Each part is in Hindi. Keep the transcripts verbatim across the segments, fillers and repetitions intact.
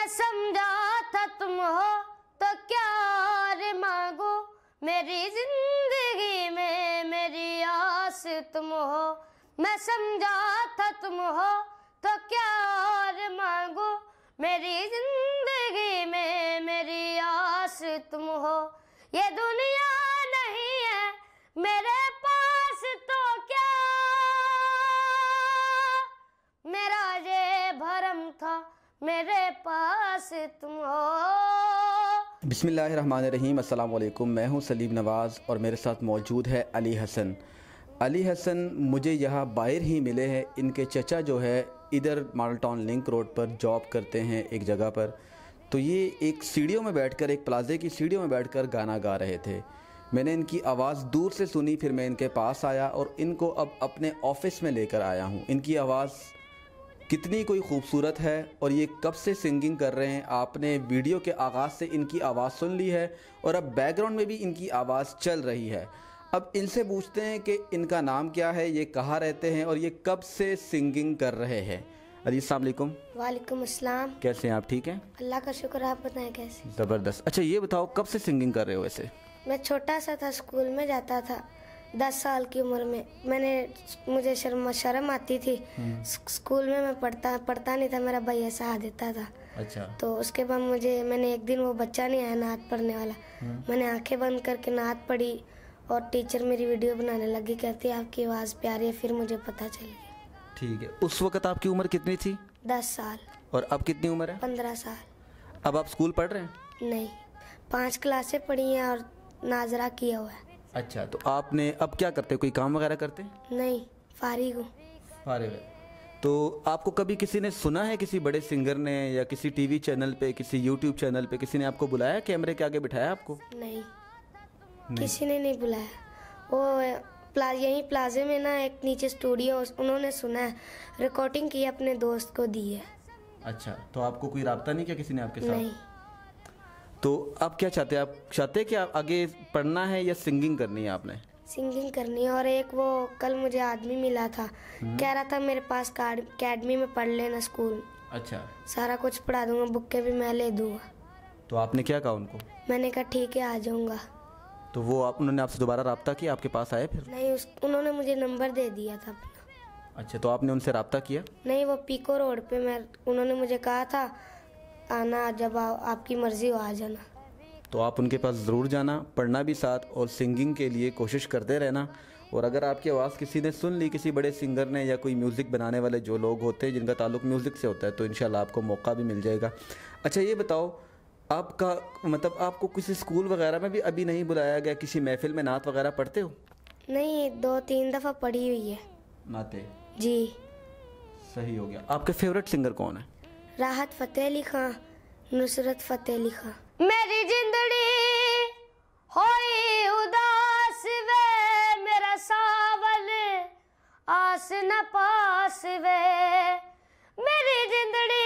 न समझा था तुम हो तो क्या और मांगो, मेरी जिंदगी में मेरी आस तुम हो। मैं समझा था तुम हो तो क्या और मांगो, मेरी जिंदगी में मेरी आस तुम हो। ये दुनिया नहीं है मेरे पास तो क्या, मेरा ये भरम था मेरे पास तुम हो। बिस्मिल्लाहिर्रहमानिर्रहीम, अस्सलाम वालेकुम। मैं हूँ सलीम नवाज़ और मेरे साथ मौजूद है अली हसन। अली हसन मुझे यहाँ बाहर ही मिले हैं। इनके चचा जो है इधर मॉडल टाउन लिंक रोड पर जॉब करते हैं एक जगह पर, तो ये एक सीढ़ियों में बैठकर, एक प्लाजे की सीढ़ियों में बैठकर गाना गा रहे थे। मैंने इनकी आवाज़ दूर से सुनी, फिर मैं इनके पास आया और इनको अब अपने ऑफिस में लेकर आया हूँ। इनकी आवाज़ कितनी कोई खूबसूरत है और ये कब से सिंगिंग कर रहे हैं। आपने वीडियो के आगाज़ से इनकी आवाज़ सुन ली है और अब बैकग्राउंड में भी इनकी आवाज़ चल रही है। अब इनसे पूछते हैं कि इनका नाम क्या है, ये कहाँ रहते हैं और ये कब से सिंगिंग कर रहे हैं। अली, अस्सलाम वालेकुम। वालेकुम अस्सलाम। कैसे हैं आप? ठीक हैं, अल्लाह का शुक्र। आप बताएं कैसे? ज़बरदस्त। अच्छा ये बताओ, कब से सिंगिंग कर रहे हो? वैसे मैं छोटा सा था, स्कूल में जाता था, दस साल की उम्र में मैंने, मुझे शर्म शर्म आती थी। स्कूल में मैं पढ़ता पढ़ता नहीं था, मेरा भाई ऐसा हाथ देता था। अच्छा। तो उसके बाद मुझे, मैंने एक दिन, वो बच्चा नहीं आया नात पढ़ने वाला, मैंने आंखें बंद करके नात पढ़ी और टीचर मेरी वीडियो बनाने लगी, कहती है आपकी आवाज़ प्यारी है। फिर मुझे पता चल गया। ठीक है, उस वक्त आपकी उम्र कितनी थी? दस साल। और अब कितनी उम्र है? पंद्रह साल। अब आप स्कूल पढ़ रहे हैं? नहीं, पांच क्लासें पढ़ी हैं और नाजरा किया हुआ है। अच्छा, तो आपने अब क्या करते, कोई काम वगैरह करते? नहीं, फारिग हूँ। फारिग। तो आपको कभी किसी ने सुना है, किसी बड़े सिंगर ने या किसी टी वी चैनल पे, किसी यूट्यूब चैनल पे किसी ने आपको बुलाया, कैमरे के आगे बिठाया आपको? नहीं, किसी ने नहीं बुलाया। वो प्ला, यहीं प्लाजे में ना एक नीचे स्टूडियो, उन्होंने सुना है, रिकॉर्डिंग की अपने दोस्त को दी है। अच्छा, तो आपको कोई राब्ता नहीं किया किसी ने आपके साथ? नहीं। तो आप क्या चाहते हैं? आप चाहते हैं कि आप आगे पढ़ना है या सिंगिंग करनी है? आपने सिंगिंग करनी है। और एक वो कल मुझे आदमी मिला था, कह रहा था मेरे पास अकेडमी में पढ़ लेना स्कूल। अच्छा। सारा कुछ पढ़ा दूंगा, बुकें भी मैं ले दूंगा। तो आपने क्या कहा उनको? मैंने कहा ठीक है, आ जाऊँगा। तो वो आप, उन्होंने आपसे दोबारा रब्ता किया, आपके पास आए फिर? नहीं, उस, उन्होंने मुझे नंबर दे दिया था अपना। अच्छा, तो आपने उनसे रब्ता किया? नहीं, वो पीको रोड पे मैं, उन्होंने मुझे कहा था आना, जब आ, आपकी मर्जी हो आ जाना। तो आप उनके पास ज़रूर जाना, पढ़ना भी साथ और सिंगिंग के लिए कोशिश करते रहना। और अगर आपकी आवाज़ किसी ने सुन ली, किसी बड़े सिंगर ने या कोई म्यूज़िक बनाने वाले जो लोग होते हैं जिनका ताल्लुक म्यूज़िक से होता है, तो इंशाल्लाह आपको मौका भी मिल जाएगा। अच्छा ये बताओ, आपका मतलब आपको किसी स्कूल वगैरह में भी अभी नहीं बुलाया गया, किसी महफिल में नात वगैरह पढ़ते हो? नहीं, दो तीन दफ़ा पढ़ी हुई है नाते। जी, सही हो गया। आपके फेवरेट सिंगर कौन है? राहत फतेह अली खां, नुसरत फतेह अली खां। मेरी जिंदड़ी होई उदास वे, मेरा सावल आस न पास वे, मेरी जिंदड़ी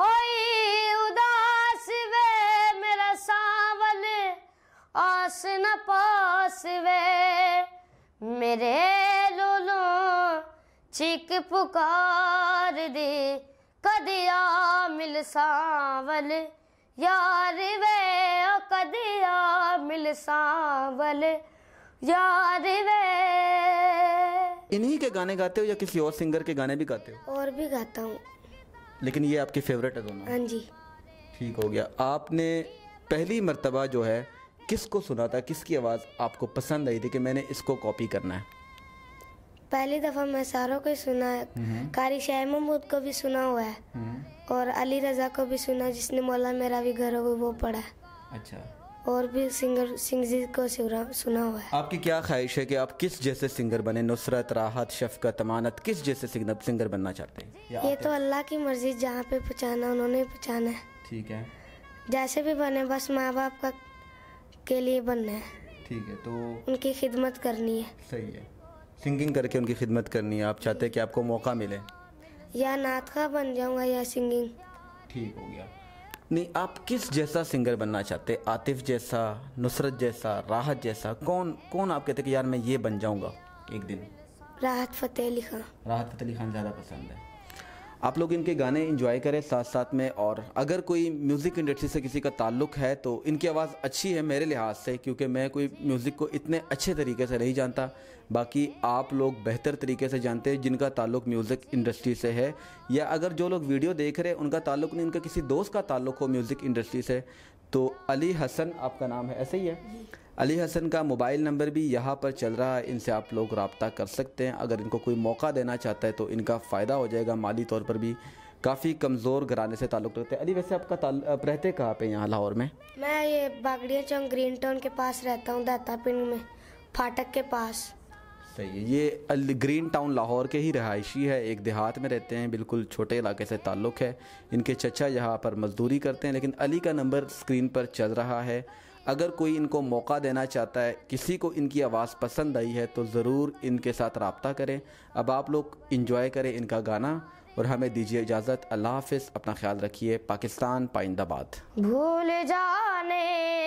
होई उदास वे, मेरा सावल आस न पास वे, मेरे लोलो चीख पुकार दे, कदिया मिल सांवल यार वे, ओ कदिया मिल सांवल यार वे। इन्हीं के गाने गाते हो या किसी और सिंगर के गाने भी गाते हो? और भी गाता हूँ, लेकिन ये आपकी फेवरेट है दोनों? हाँ जी। ठीक हो गया। आपने पहली मर्तबा जो है किसको सुना था, किसकी आवाज़ आपको पसंद आई थी कि मैंने इसको कॉपी करना है? पहली दफ़ा मैं सारों को सुना है, कारी शाह महमूद को भी सुना हुआ है और अली रज़ा को भी सुना, जिसने मौला मेरा भी घर हो वो पढ़ा है। अच्छा। और भी सिंगर सिंह जी को सुना हुआ है। आपकी क्या ख्वाहिश है कि आप किस जैसे सिंगर बने? नुसरत, राहत, शफकत, अमानत, किस जैसे सिंगर बनना चाहते हैं? ये तो अल्लाह की मर्जी, जहाँ पे पहुँचाना उन्होंने पहुँचाना है। ठीक है, जैसे भी बने, बस माँ बाप का के लिए बनना है। ठीक है, तो उनकी खिदमत करनी है। सही है, सिंगिंग करके उनकी खिदमत करनी है। आप चाहते हैं कि आपको मौका मिले, या नात का बन जाऊंगा या सिंगिंग। ठीक हो गया। नहीं, आप किस जैसा सिंगर बनना चाहते? आतिफ जैसा, नुसरत जैसा, राहत जैसा? कौन कौन आप कहते कि यार मैं ये बन जाऊंगा एक दिन? राहत फतेह अली खान। राहत फतेह अली खान ज़्यादा पसंद है। आप लोग इनके गाने इंजॉय करें साथ साथ में। और अगर कोई म्यूज़िक इंडस्ट्री से किसी का ताल्लुक है तो इनकी आवाज़ अच्छी है मेरे लिहाज से, क्योंकि मैं कोई म्यूज़िक को इतने अच्छे तरीके से नहीं जानता, बाकी आप लोग बेहतर तरीके से जानते हैं जिनका ताल्लुक म्यूज़िक इंडस्ट्री से है। या अगर जो लोग वीडियो देख रहे हैं उनका ताल्लुक नहीं, उनका किसी दोस्त का ताल्लुक हो म्यूज़िक इंडस्ट्री से, तो अली हसन आपका नाम है, ऐसे ही है। अली हसन का मोबाइल नंबर भी यहाँ पर चल रहा है, इनसे आप लोग रब्ता कर सकते हैं। अगर इनको कोई मौका देना चाहता है तो इनका फ़ायदा हो जाएगा, माली तौर पर भी काफ़ी कमज़ोर घराने से ताल्लुक़ रखते हैं। अली वैसे आपका आप रहते कहाँ पे यहाँ लाहौर में? मैं ये बागड़िया चौक ग्रीन टाउन के पास रहता हूँ, दाता पिंड में फाटक के पास। सही है, ये ग्रीन टाउन लाहौर के ही रहायशी है, एक देहात में रहते हैं, बिल्कुल छोटे इलाके से ताल्लुक़ है। इनके चचा यहाँ पर मजदूरी करते हैं, लेकिन अली का नंबर स्क्रीन पर चल रहा है। अगर कोई इनको मौका देना चाहता है, किसी को इनकी आवाज़ पसंद आई है तो ज़रूर इनके साथ रब्ता करें। अब आप लोग इंजॉय करें इनका गाना और हमें दीजिए इजाज़त। अल्लाह हाफिज़, अपना ख्याल रखिए। पाकिस्तान पाइंदाबाद। भूल जाने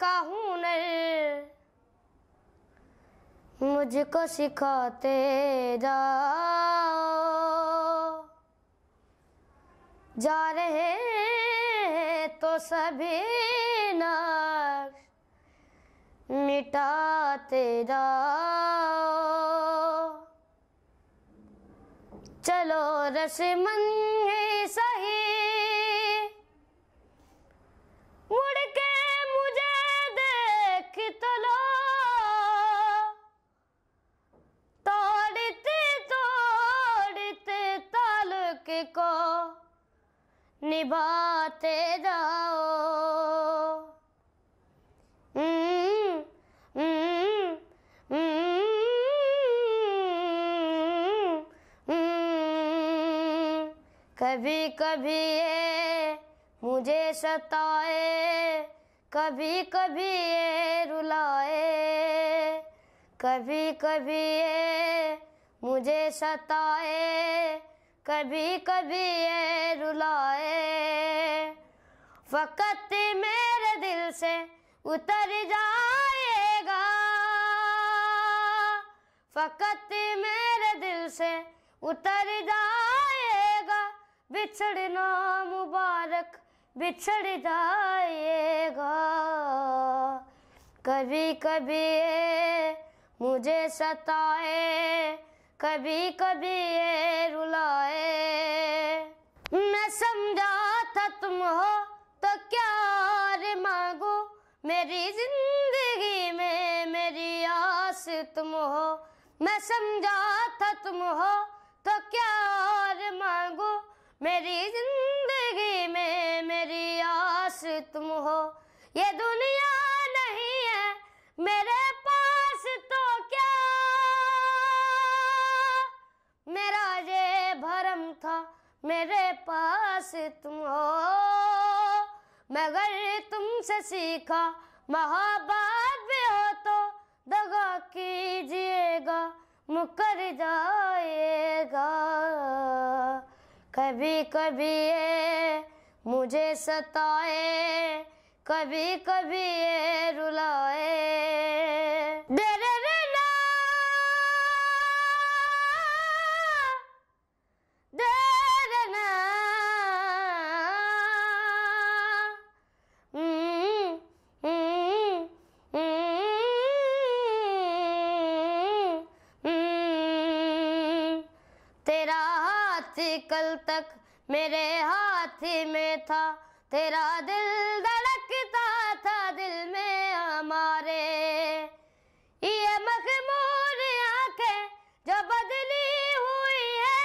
का हुनर मुझको सिखाते जाओ, जा रहे हैं तो सभी नाश मिटाते जाओ। चलो रस्मन ही सही मुड़ के मुझे देख तो लो, को निभाते जाओ। mm, mm, mm, mm, mm. कभी कभी ये मुझे सताए, कभी कभी ये रुलाए, कभी कभी ये मुझे सताए, कभी कभी ये रुलाए। फकत मेरे दिल से उतर जाएगा, फकत मेरे दिल से उतर जाएगा, बिछड़ना मुबारक बिछड़ जाएगा। कभी कभी ये मुझे सताए, कभी कभी ये रुलाए। मैं समझा था तुम हो तो क्या रे मांगो, मेरी जिंदगी में मेरी आस तुम हो। मैं समझा था तुम हो तो क्या रे मांगो, मेरी जिंदगी में मेरी आस तुम हो। ये दुनिया नहीं है मेरे पास तो क्या, मेरा ये भरम था मेरे पास तुम हो। मगर तुमसे सीखा मोहब्बत भी हो तो दगा कीजिएगा मुकर जाएगा। कभी कभी ये मुझे सताए, कभी कभी ये रुलाए। मेरे कल तक मेरे हाथ में था, तेरा दिल धड़कता था दिल में हमारे। ये मखमूर आंखें जो बदली हुई है,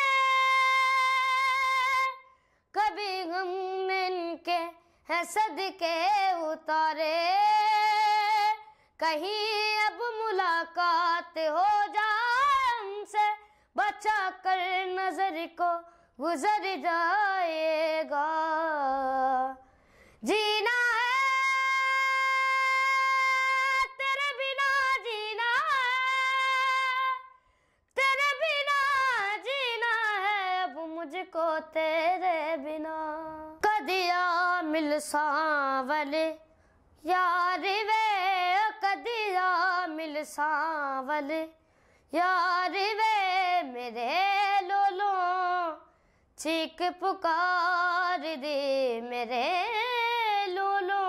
कभी हमने इनके है सदके उतारे। कहीं अब मुलाकात हो जाए हमसे, बचा कर नजर को गुजर जाएगा। जीना है तेरे बिना, जीना है तेरे बिना, जीना है अब मुझको तेरे बिना। कदिया मिल सांवल यार वे, कदिया मिल सांवल यार वे मेरे लोलों चीख पुकार दे मेरे लोलो,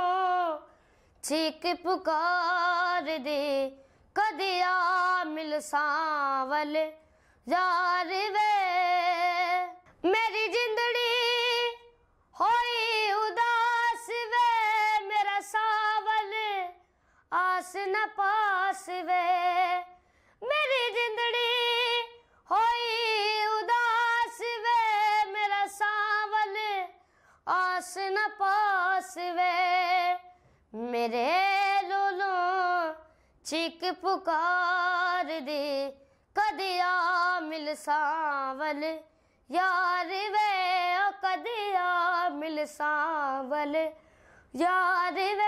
चीख पुकार दे कदिया मिल सांवल यार वे। मेरी जिंदड़ी होई उदास वे मेरा सांवल आस न पास वे। मेरी जिंदड़ी होई उदास वे मेरा सांवल आस न पास वे। मेरे लोलो चीख पुकार दे कदिया मिल सांवल यार वे, कदिया मिल सांवल यार वे।